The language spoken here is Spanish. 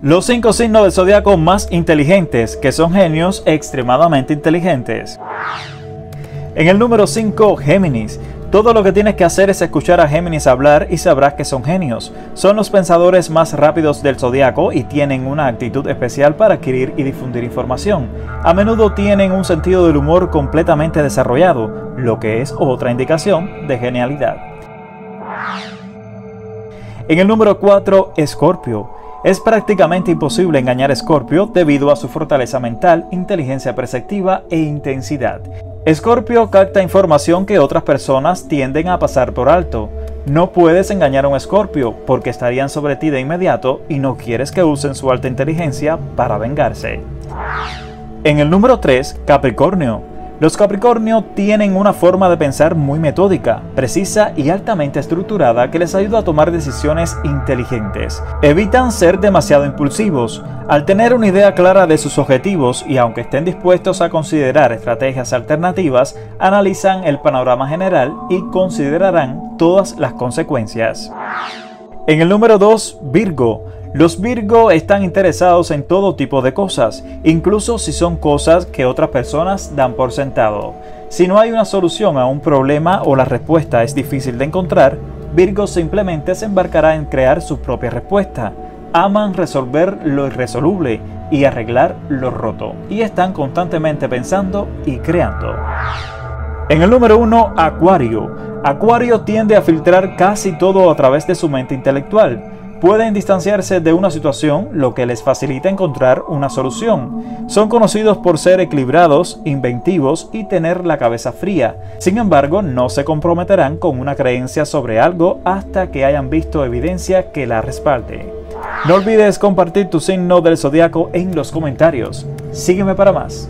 Los 5 signos del zodiaco más inteligentes, que son genios extremadamente inteligentes. En el número 5, Géminis. Todo lo que tienes que hacer es escuchar a Géminis hablar y sabrás que son genios. Son los pensadores más rápidos del zodiaco y tienen una actitud especial para adquirir y difundir información. A menudo tienen un sentido del humor completamente desarrollado, lo que es otra indicación de genialidad. En el número 4, Escorpio. Es prácticamente imposible engañar a Escorpio debido a su fortaleza mental, inteligencia perceptiva e intensidad. Escorpio capta información que otras personas tienden a pasar por alto. No puedes engañar a un Escorpio porque estarían sobre ti de inmediato y no quieres que usen su alta inteligencia para vengarse. En el número 3, Capricornio. Los Capricornio tienen una forma de pensar muy metódica, precisa y altamente estructurada que les ayuda a tomar decisiones inteligentes. Evitan ser demasiado impulsivos. Al tener una idea clara de sus objetivos y aunque estén dispuestos a considerar estrategias alternativas, analizan el panorama general y considerarán todas las consecuencias. En el número 2, Virgo. Los Virgo están interesados en todo tipo de cosas, incluso si son cosas que otras personas dan por sentado. Si no hay una solución a un problema o la respuesta es difícil de encontrar, Virgo simplemente se embarcará en crear su propia respuesta. Aman resolver lo irresoluble y arreglar lo roto, y están constantemente pensando y creando. En el número 1, Acuario. Acuario tiende a filtrar casi todo a través de su mente intelectual. Pueden distanciarse de una situación, lo que les facilita encontrar una solución. Son conocidos por ser equilibrados, inventivos y tener la cabeza fría. Sin embargo, no se comprometerán con una creencia sobre algo hasta que hayan visto evidencia que la respalde. No olvides compartir tu signo del zodiaco en los comentarios. Sígueme para más.